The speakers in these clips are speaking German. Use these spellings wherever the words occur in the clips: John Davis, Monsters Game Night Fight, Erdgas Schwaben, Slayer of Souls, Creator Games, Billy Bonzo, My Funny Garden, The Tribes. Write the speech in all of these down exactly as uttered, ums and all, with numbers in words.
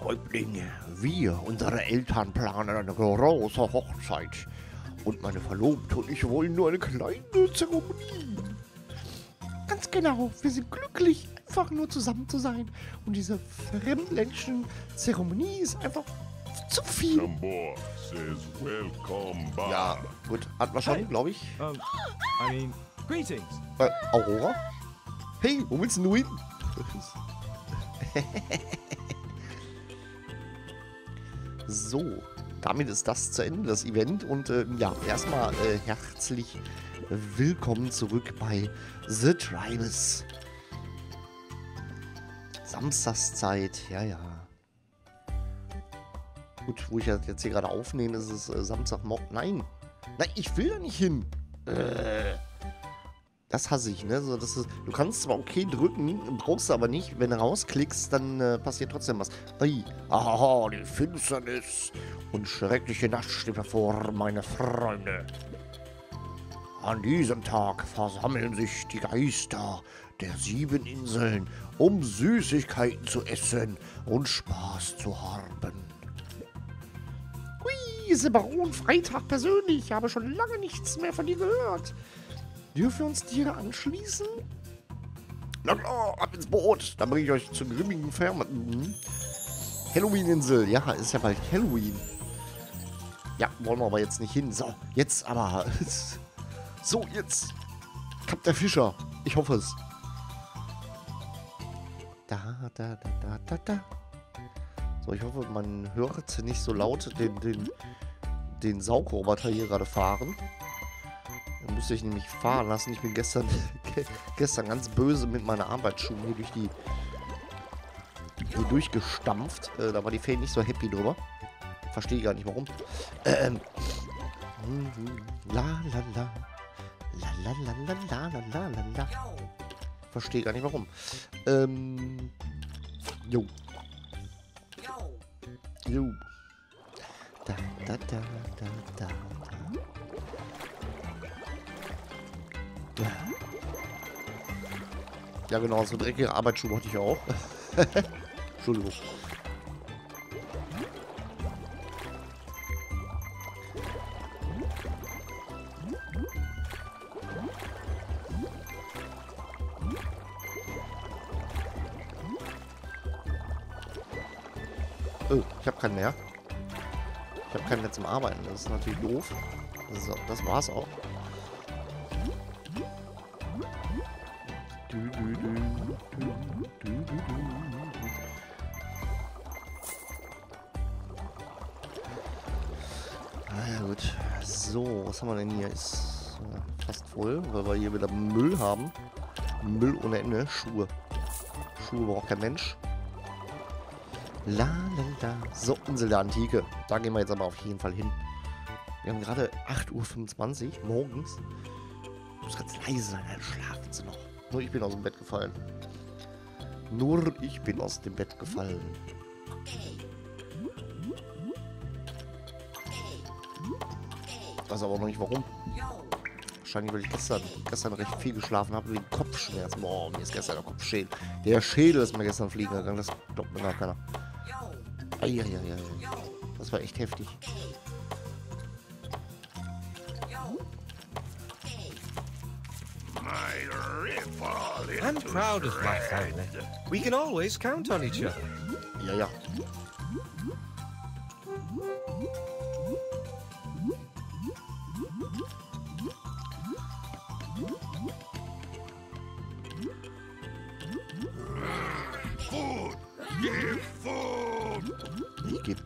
Häuptlinge, wir, unsere Eltern, planen eine große Hochzeit. Und meine Verlobte und ich wollen nur eine kleine Zeremonie. Ganz genau, wir sind glücklich, einfach nur zusammen zu sein. Und diese Fremdländchen-Zeremonie ist einfach zu viel. Ja, gut, hatten wir schon, glaube ich. Um, I mean, greetings. Äh, Aurora? Hey, wo willst du hin? So, damit ist das zu Ende, das Event. Und äh, ja, erstmal äh, herzlich willkommen zurück bei The Tribes. Samstagszeit, ja, ja. Gut, wo ich jetzt hier gerade aufnehme, ist es äh, Samstagmorgen. Nein, nein, ich will da nicht hin. Äh. Das hasse ich, ne? So, das ist, du kannst zwar okay drücken, brauchst du aber nicht. Wenn du rausklickst, dann äh, passiert trotzdem was. Ei, aha, die Finsternis und schreckliche Nacht steht hervor, meine Freunde. An diesem Tag versammeln sich die Geister der sieben Inseln, um Süßigkeiten zu essen und Spaß zu haben. Hui, ist der Baron Freitag persönlich. Ich habe schon lange nichts mehr von dir gehört. Dürfen wir uns Tiere anschließen? Na klar, ab ins Boot. Dann bringe ich euch zur grimmigen Fermen. Halloween-Insel. Ja, ist ja bald Halloween. Ja, wollen wir aber jetzt nicht hin. So, jetzt aber. So, jetzt. Kappt der Fischer. Ich hoffe es. Da, da, da, da, da, da. So, ich hoffe, man hört nicht so laut den, den, den Saugroboter hier gerade fahren. Musste ich nämlich fahren lassen. Ich bin gestern gestern ganz böse mit meiner Arbeitsschuhe hier durch die hier durchgestampft. Äh, da war die Fee nicht so happy drüber. Verstehe gar nicht warum. Ähm. La la la. La la la la la la la la. Verstehe gar nicht warum. Ähm. Jo. Jo. Da da da da da. Ja genau, so dreckige Arbeitsschuhe hatte ich auch. Entschuldigung. Oh, ich habe keinen mehr. Ich habe keinen mehr zum Arbeiten, das ist natürlich doof. So, das war's auch. Was haben wir denn hier? Ist fast voll, weil wir hier wieder Müll haben. Müll ohne Ende. Schuhe. Schuhe braucht kein Mensch. La, la, la. So, Insel der Antike. Da gehen wir jetzt aber auf jeden Fall hin. Wir haben gerade acht Uhr fünfundzwanzig morgens. Ich muss ganz leise sein, dann schlafen sie noch. Nur ich bin aus dem Bett gefallen. Nur ich bin aus dem Bett gefallen. Weiß aber auch noch nicht warum. Wahrscheinlich, weil ich gestern, gestern recht viel geschlafen habe wegen Kopfschmerzen. Boah, mir ist gestern der Kopf schäden. Der Schädel ist mir gestern fliegen gegangen. Das glaubt mir gar keiner. Eieieiei. Das war echt heftig. I'm proud of my family. We can always count on each other. Ja, ja.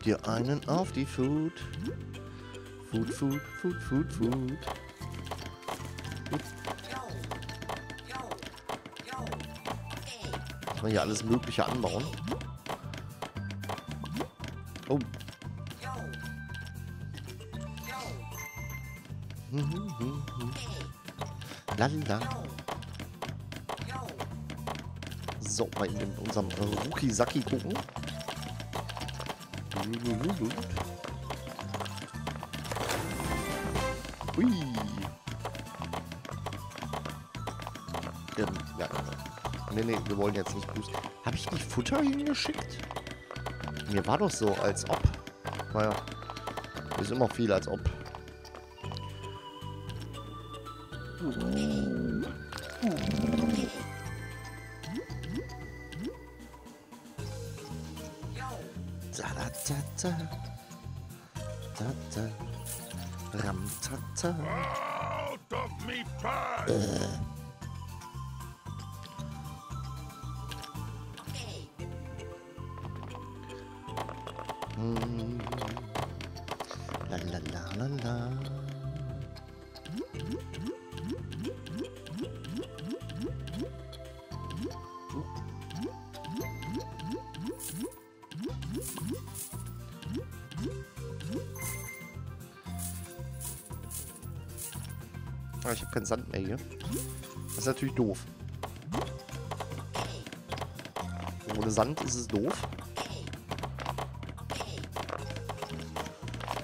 Dir einen auf die Food. Food, Food, Food, Food, Food. Kann man hier alles Mögliche anbauen. Oh. Lala. So, mal in unserem Ruki-Saki gucken. Ui. Ja, ja. Ne, ne, wir wollen jetzt nicht boosten. Habe ich nicht Futter hingeschickt? Mir war doch so, als ob. Naja, ist immer viel als ob. Out of me pie! Ich habe keinen Sand mehr hier. Das ist natürlich doof. Ohne Sand ist es doof.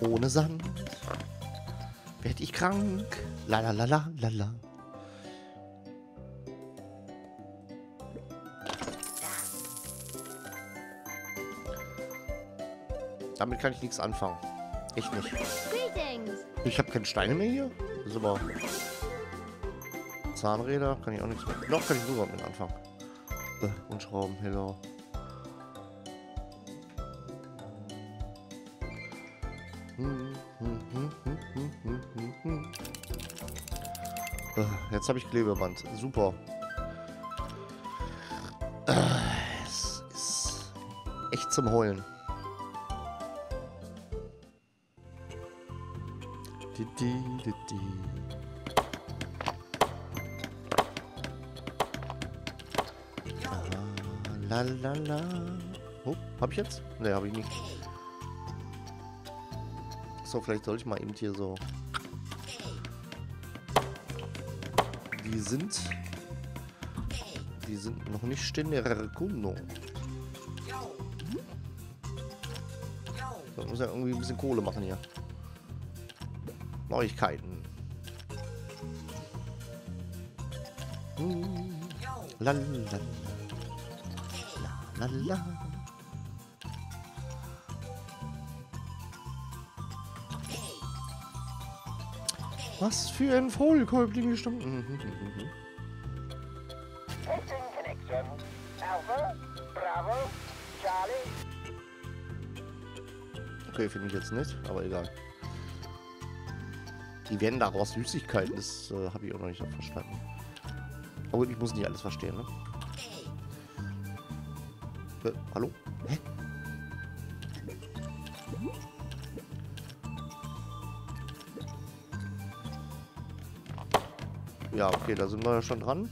Ohne Sand werde ich krank. La la la la la la. Damit kann ich nichts anfangen. Echt nicht. Ich habe keine Steine mehr hier. Das ist aber... Zahnräder, kann ich auch nichts mit. Noch kann ich sogar mit anfangen. Und Schrauben, hello. Jetzt habe ich Klebeband. Super. Es ist echt zum Heulen. La la la. Oh, hab ich jetzt? Ne, hab ich nicht. So, vielleicht soll ich mal eben hier so. Die sind. Die sind noch nicht ständiger Kunde. Da muss ja irgendwie ein bisschen Kohle machen hier. Neuigkeiten. Hm. La la la. Lala. Was für ein Vollkolbling gestimmt. Mhm, mhm, mhm. Okay, finde ich jetzt nicht, aber egal. Die werden daraus Süßigkeiten, das äh, habe ich auch noch nicht verstanden. Aber ich muss nicht alles verstehen, ne? Hallo? Hä? Ja, okay, da sind wir ja schon dran.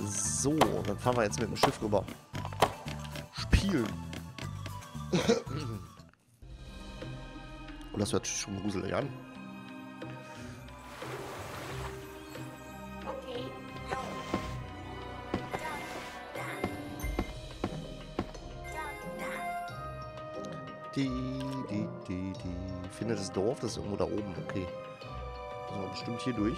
So, dann fahren wir jetzt mit dem Schiff rüber. Spielen. Und das hört sich schon gruselig an. Die, die, die, die. Finde das Dorf, das ist irgendwo da oben. Okay. So, bestimmt hier durch.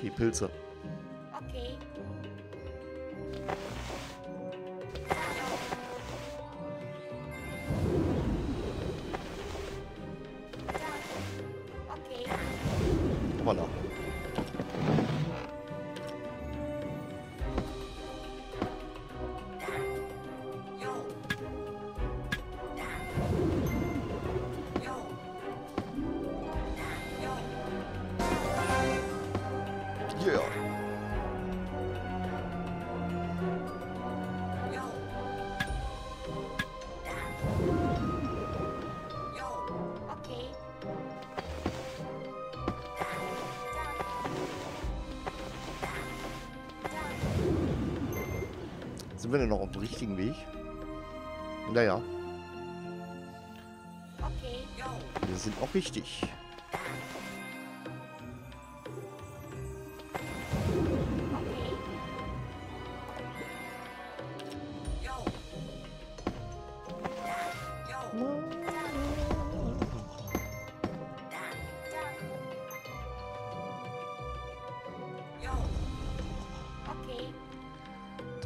Okay, Pilze. Sind wir denn noch auf dem richtigen Weg? Naja. Wir sind auch richtig.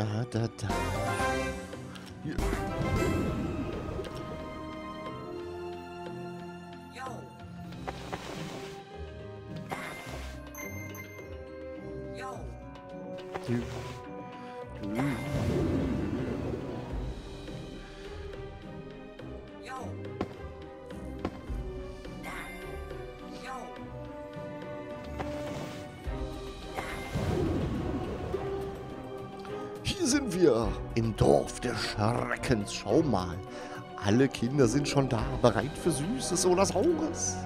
Da, da, da. Ja. Hier sind wir im Dorf des Schreckens. Schau mal, alle Kinder sind schon da, bereit für Süßes oder Saures.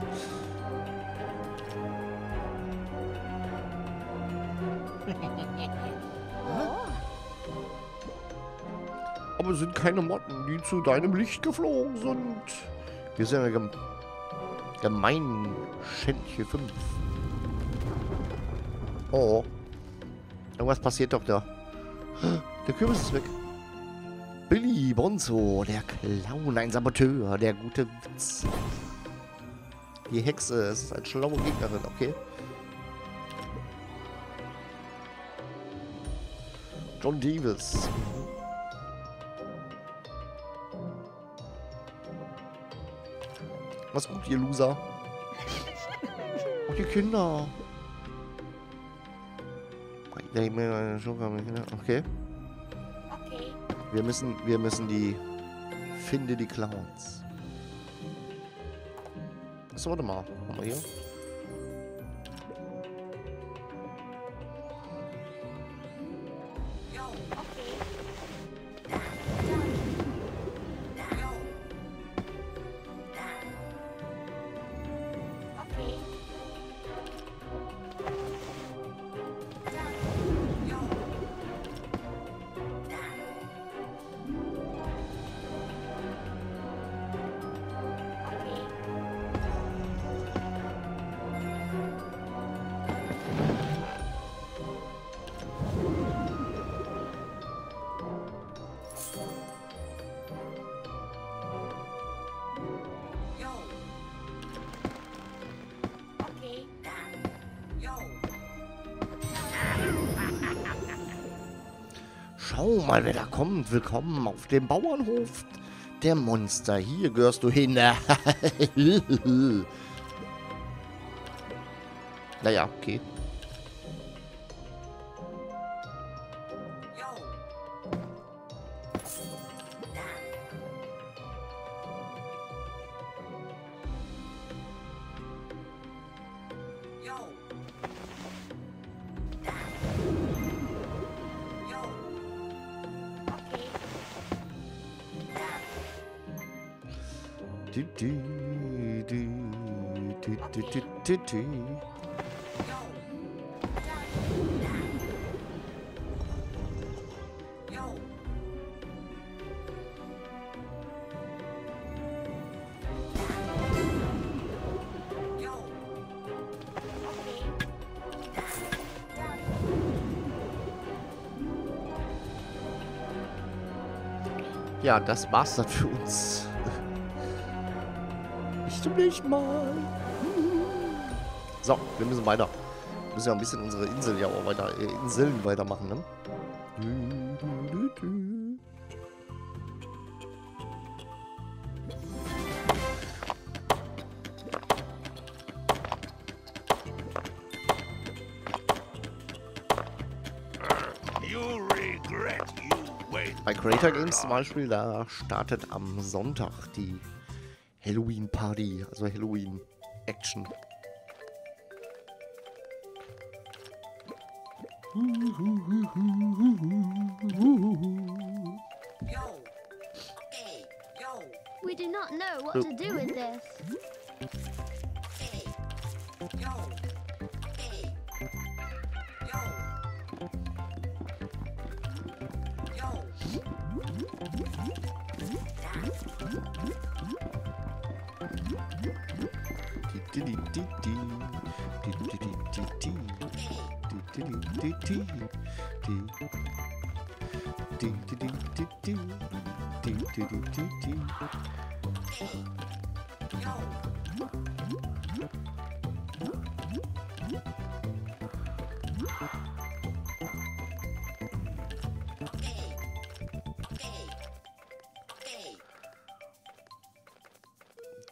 Aber es sind keine Motten, die zu deinem Licht geflogen sind. Wir sind ja gemein. Schändchen fünf. Oh. Irgendwas passiert doch da. Der Kürbis ist weg. Billy Bonzo, der Clown, ein Saboteur, der gute Witz. Die Hexe ist eine schlaue Gegnerin, okay. John Davis. Was gut, ihr Loser. Und die Kinder. Okay. Okay. Wir müssen, wir müssen die... Finde die Clowns. Achso, warte mal. Machen wir hier. Schau mal, wer da kommt. Willkommen auf dem Bauernhof der Monster. Hier gehörst du hin. Naja, okay. Ja, das war's dann für uns. Bis zum nächsten Mal. So, wir müssen weiter. Wir müssen ja ein bisschen unsere Insel ja auch weiter, äh, Inseln weitermachen, ne? Bei Creator Games zum Beispiel, da startet am Sonntag die Halloween-Party, also Halloween-Action. We do not know what to do with this. Okay.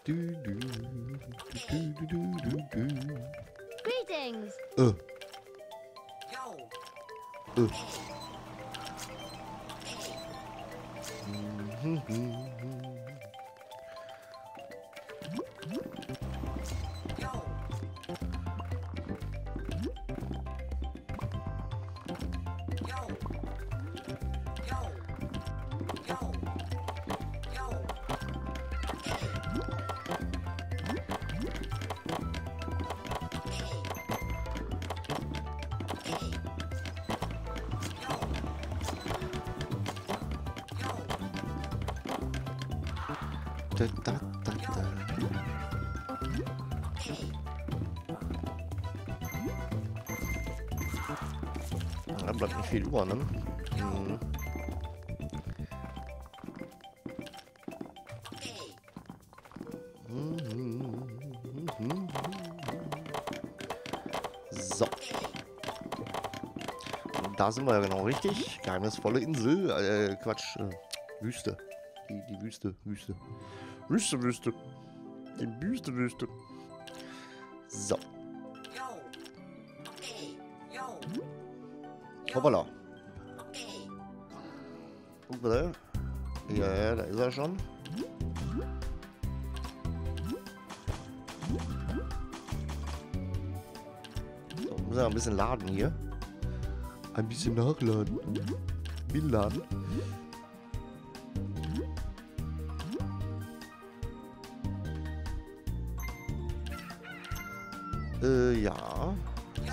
Du, du, du, du, du, du, du. Greetings. Äh. Äh. Da, da, da, da. Da bleibt nicht viel über, ne? Hm. So. Und da sind wir ja genau richtig. Geheimnisvolle Insel. Äh, Quatsch. Äh, Wüste. Die, die Wüste, Wüste. Wüste, Wüste. Die Wüste, Wüste. So. Hoppala. Guck mal da. Ja, ja, da ist er schon. So, muss er ein bisschen laden hier. Ein bisschen nachladen. Bin laden. Äh, ja.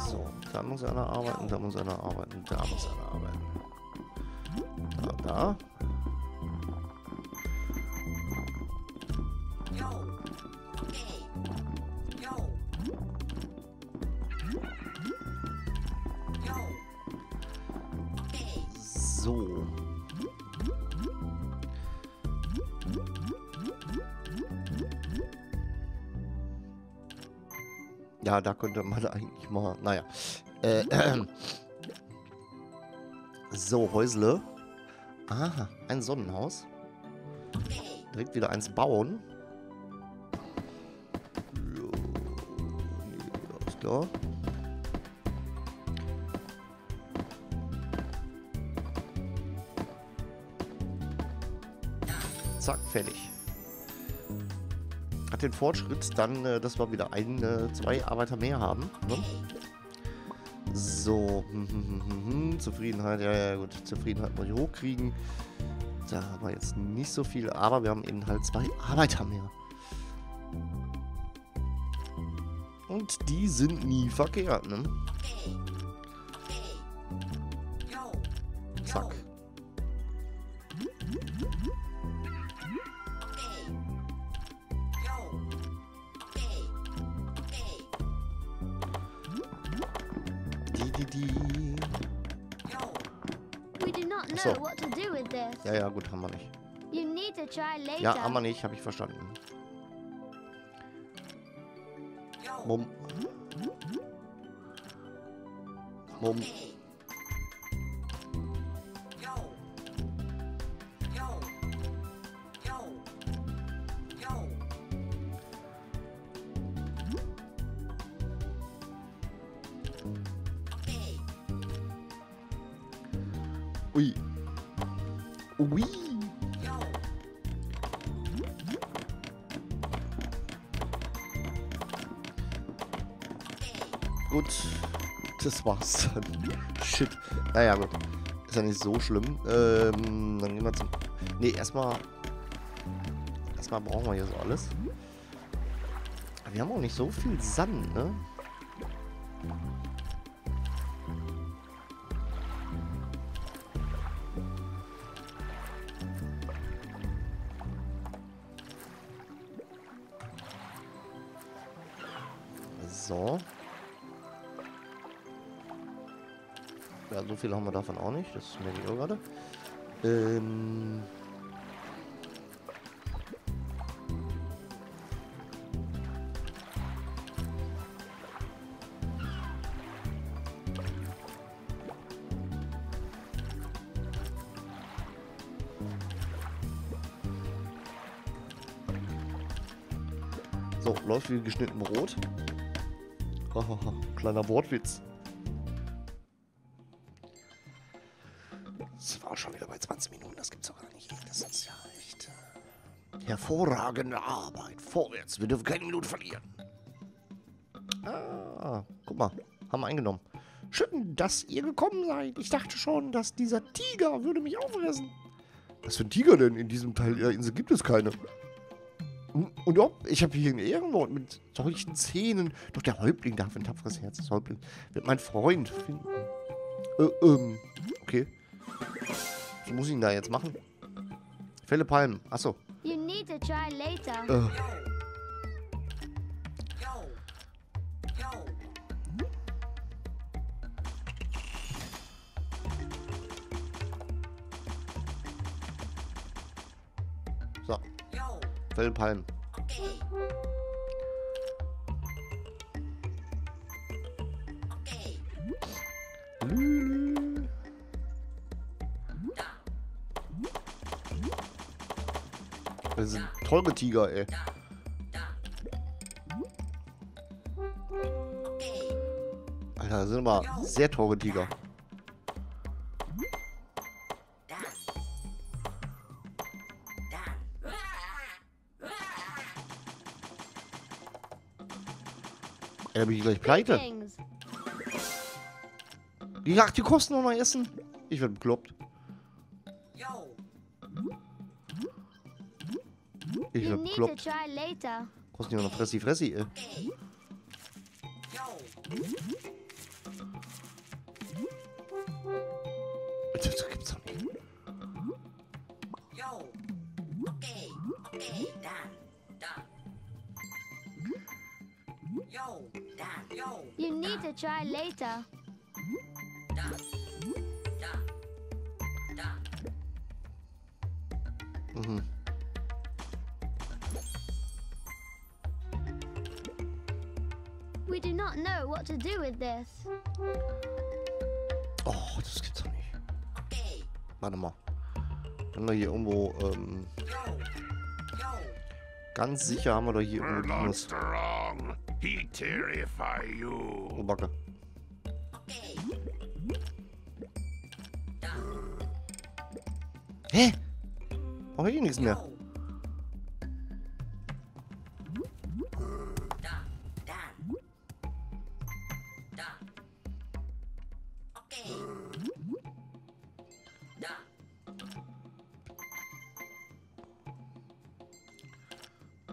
So, da muss einer arbeiten, da muss einer arbeiten, da muss einer arbeiten. Da, da. So. Ja, da könnte man eigentlich mal... Naja. Äh, äh. So, Häusle. Aha, ein Sonnenhaus. Direkt wieder eins bauen. Ja, alles klar. Zack, fertig. Hat den Fortschritt dann, dass wir wieder ein, zwei Arbeiter mehr haben. Ne? So. Zufriedenheit, ja, ja, gut. Zufriedenheit mal hochkriegen. Da haben wir jetzt nicht so viel, aber wir haben eben halt zwei Arbeiter mehr. Und die sind nie verkehrt, ne? Zack. So. Ja, ja, gut, haben wir nicht. Ja, haben wir nicht, habe ich verstanden. Mumm. Mumm. Ui. Ui. Gut, das war's dann. Shit. Naja, gut. Ist ja nicht so schlimm. Ähm, dann gehen wir zum... Ne, erstmal... Erstmal brauchen wir hier so alles. Wir haben auch nicht so viel Sand, ne? So. Ja, so viel haben wir davon auch nicht. Das merke ich auch gerade. Ähm. So, läuft wie geschnitten Rot. Hahaha, kleiner Wortwitz. Das war schon wieder bei zwanzig Minuten, das gibt's doch gar nicht. Das ist ja echt hervorragende Arbeit. Vorwärts, wir dürfen keine Minute verlieren. Ah, guck mal, haben wir eingenommen. Schön, dass ihr gekommen seid. Ich dachte schon, dass dieser Tiger würde mich auffressen. Was für ein Tiger denn? In diesem Teil der Insel gibt es keine. Und ob, ich habe hier einen Ehrenmord mit solchen Zähnen. Doch der Häuptling darf ein tapferes Herz des Häuptlings. Wird mein Freund finden. Äh, ähm, okay. Was muss ich denn da jetzt machen? Fälle Palmen. Achso. You need to try later. Äh. So. Fälle Palmen. Okay. Okay. Lü. Das sind teure Tiger, ey. Alter, das sind immer sehr teure Tiger. Ey, da bin ich gleich pleite. Ach, die kosten noch mal Essen. Ich werde bekloppt. Ich hab gekloppt. Kosten ja noch Fressi Fressi, ey. Das gibt's doch nicht. You need to try later. Mhm. We do not know what to do with this. Oh, das gibt's doch nicht. Okay. Warte mal. Haben wir hier irgendwo, ähm... ganz sicher haben wir doch hier irgendwo was. Oh, Backe. Okay. Hä? Mach ich hier nichts mehr.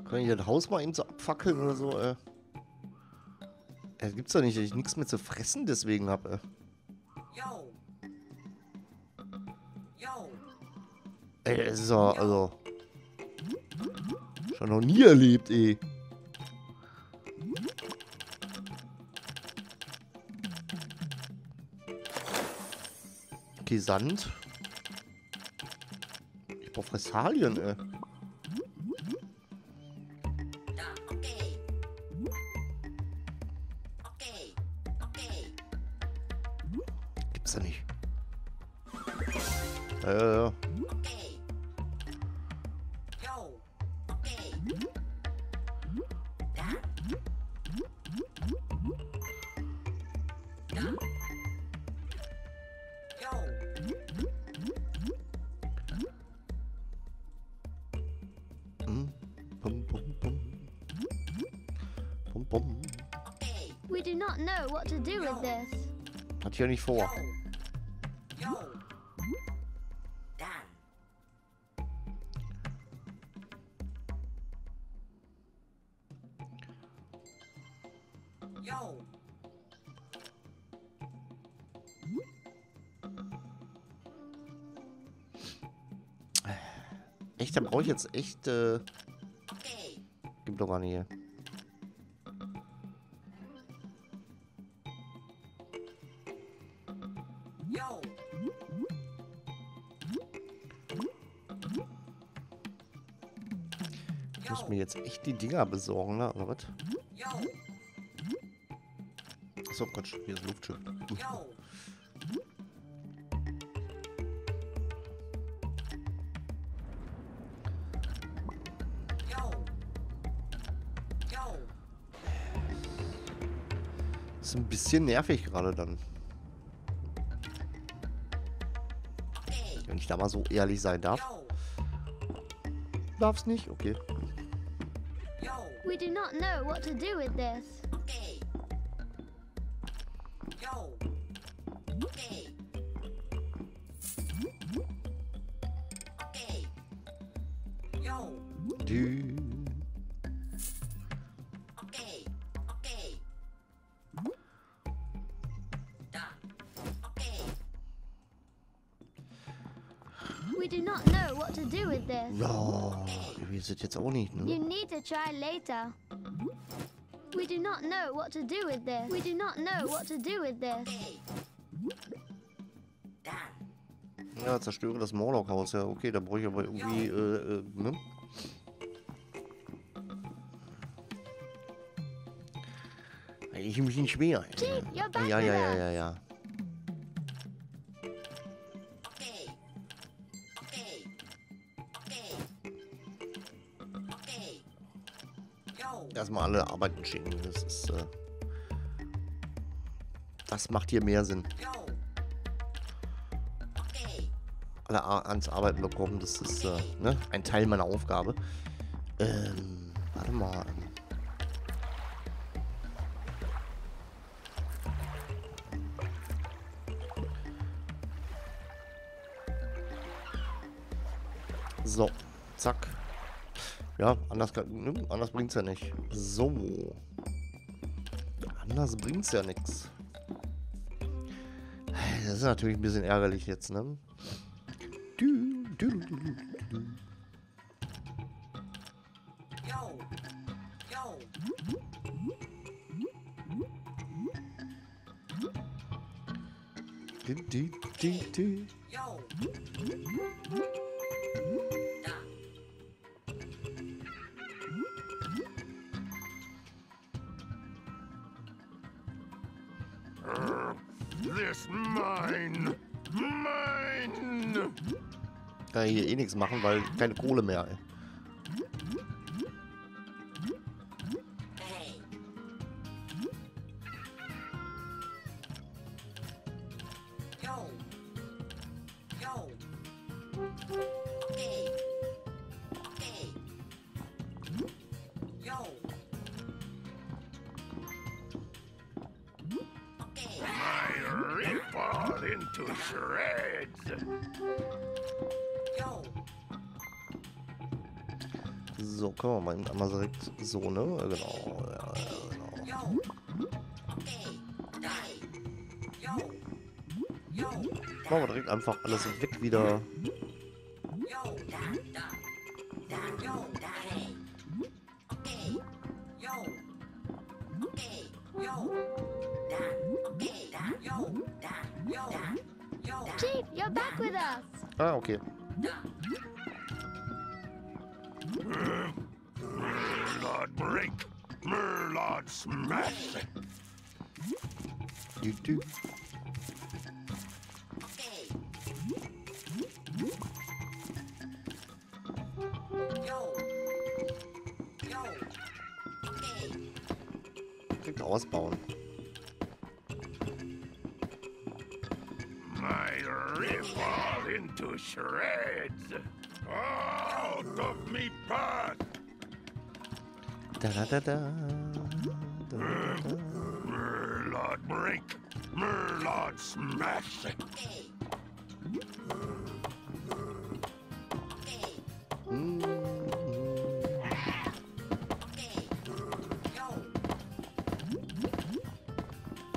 Kann ich das Haus mal eben so abfackeln oder so, ey? Das gibt's doch nicht, dass ich nichts mehr zu fressen deswegen hab, ey. Ey, das ist ja, also... schon noch nie erlebt, ey. Okay, Sand. Ich brauch Fressalien, ey. Ja, ja, ja. We do not know what to do with this. Hat hier nicht vor. Echt, da brauche ich jetzt echt, äh... gibt doch gar nicht hier. Ich muss mir jetzt echt die Dinger besorgen, ne? Oder was? So, Gott, hier ist Luftschiff. Ist ein bisschen nervig gerade dann. Wenn ich da mal so ehrlich sein darf. Darf's nicht? Okay. We do not know what to do with this. Du. Ja, wir sind jetzt auch nicht, ne? You need to try later. We do not know what to do with this. We do not know what to do with this. Ja, zerstöre das Morlock-Haus. Ja, okay, da brauche ich aber irgendwie, äh, äh, ne? Ich mich nicht schwer. Ja, ja, ja, ja, ja. Erstmal alle arbeiten schicken. Das ist, äh, das macht hier mehr Sinn. Alle ans Arbeiten bekommen, das ist äh, ne? ein Teil meiner Aufgabe. Ähm, warte mal. So, zack. Ja, anders, ne, anders bringt's ja nicht. So. Anders bringt's ja nichts. Das ist natürlich ein bisschen ärgerlich jetzt, ne? Du, du, du, du. Yo. Yo. Du, du, du, du. Yo. Mine! Mine! Kann ich hier eh nichts machen, weil keine Kohle mehr, ey. So, können wir mal einmal direkt so, ne? Genau. Ja, genau. Machen wir direkt einfach alles weg wieder. Chief, you're back with us. Ah, okay. Merlot break, Merlot smash. You do. Kriegt ausbauen. My rifle into shreds. Out of me path. Da da da da. Merlot break, Merlot smash.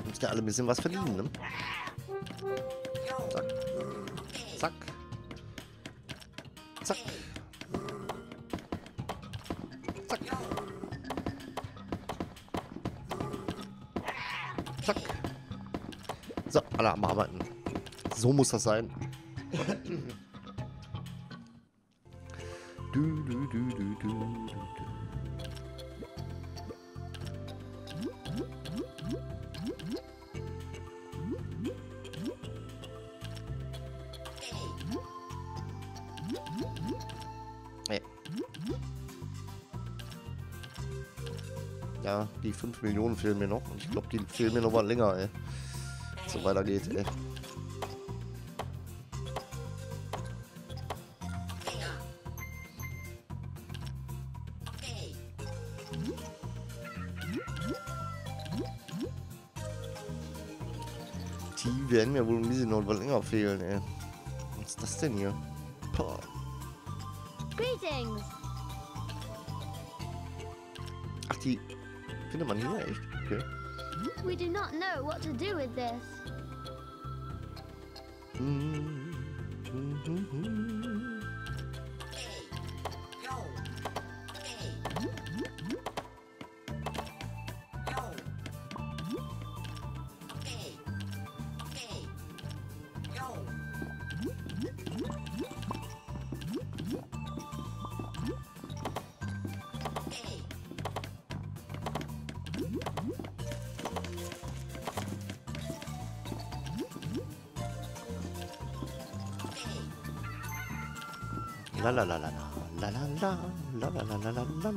Müsst ihr alle ein bisschen was verdienen, ne? Zack. Zack. Zack. Zack. Zack. So, alle am Arbeiten. So muss das sein. Du, du, du, du, du, du. Ja, die fünf Millionen fehlen mir noch. Ich glaube, die fehlen mir noch was länger, ey. So weiter geht's, ey. Die werden mir wohl ein bisschen noch was länger fehlen, ey. Was ist das denn hier? Pah. Greetings. Ach, die findet man hier echt. Okay. We do not know what to do with this. La la la la la la la la la la la la la la la.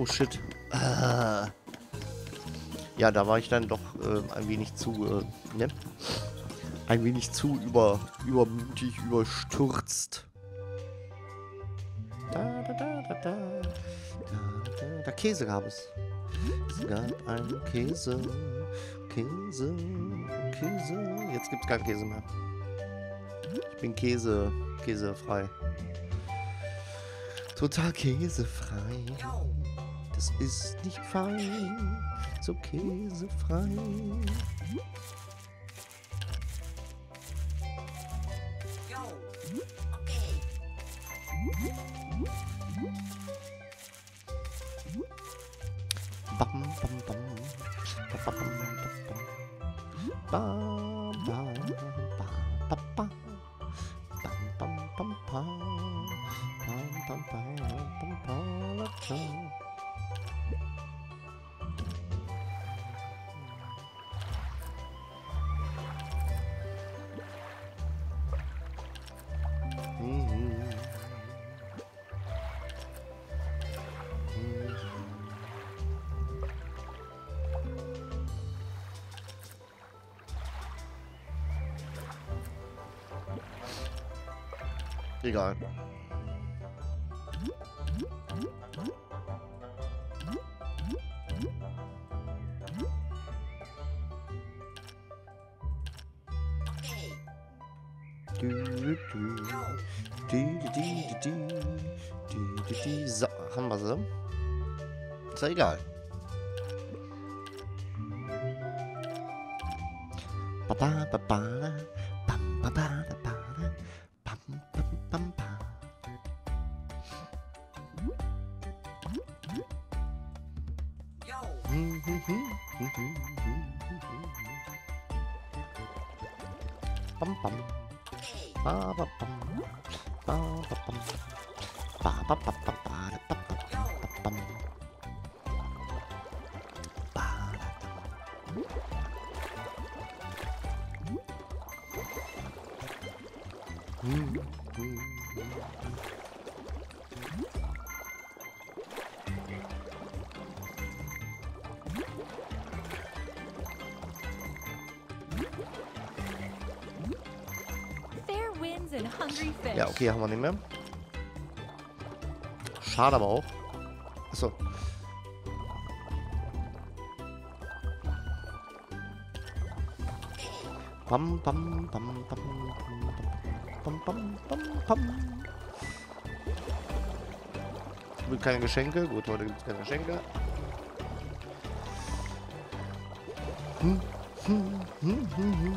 Oh shit. Ah. Ja, da war ich dann doch äh, ein wenig zu, äh, ne? Ein wenig zu über, übermütig, überstürzt. Da, da, da, da, da. Da, da, Käse gab es. Es gab einen Käse. Käse, Käse. Jetzt gibt's keinen Käse mehr. Ich bin Käse, käsefrei. Total käsefrei. Das ist nicht fein. So käsefrei. Egal. So, haben wir sie. Ist ja egal. Papa, papa, pam, papa, papa. Ja, okay, haben wir nicht mehr. Schade aber auch. Achso. Pam, pam, pam, pam, pam, pam, pam, pam, pam. Es gibt keine Geschenke. Gut, heute gibt es keine Geschenke. Hm, hm, hm, hm, hm, hm, hm.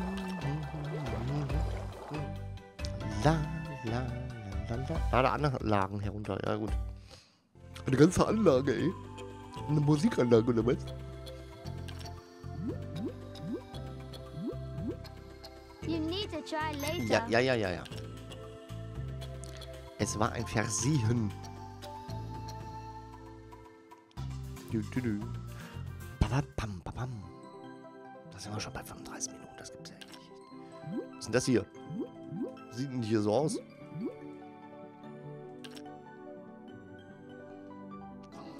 La, la, la, la, la. Ah, da Anlagen herunter, ja gut. Eine ganze Anlage, ey. Eine Musikanlage oder was? You need to try later. Ja, ja, ja, ja, ja. Es war ein Versehen. Da sind wir schon bei fünfunddreißig Minuten, das gibt's ja eigentlich nicht. Was ist denn das hier? Sieht denn hier so aus?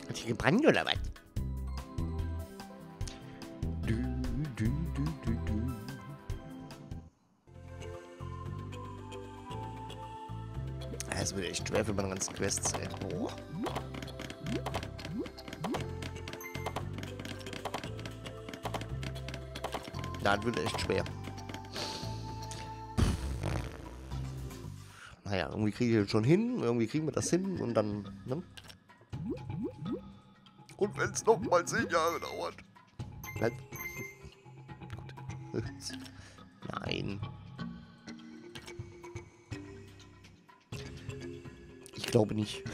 Hat hier gebrannt oder was? Das wird echt schwer für meine ganzen Quests. Oh. Das wird echt schwer. Naja, irgendwie kriege ich das schon hin, irgendwie kriegen wir das hin und dann, ne? Und wenn es nochmal zehn Jahre dauert. Nein. Nein. Ich glaube nicht.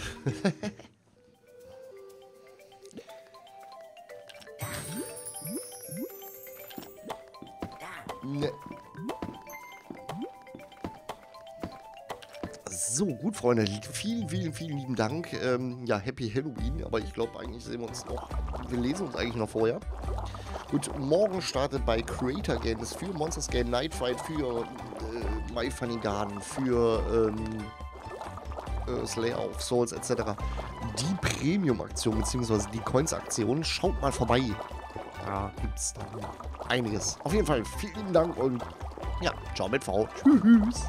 Nee. So, gut, Freunde. Vielen, vielen, vielen lieben Dank. Ähm, ja, Happy Halloween. Aber ich glaube, eigentlich sehen wir uns noch. Wir lesen uns eigentlich noch vorher. Gut, morgen startet bei Creator Games für Monsters Game Night Fight, für äh, My Funny Garden, für ähm, äh, Slayer of Souls et cetera die Premium-Aktion bzw. die Coins-Aktion. Schaut mal vorbei. Da gibt's einiges. Auf jeden Fall vielen Dank und ja, ciao mit V. Tschüss.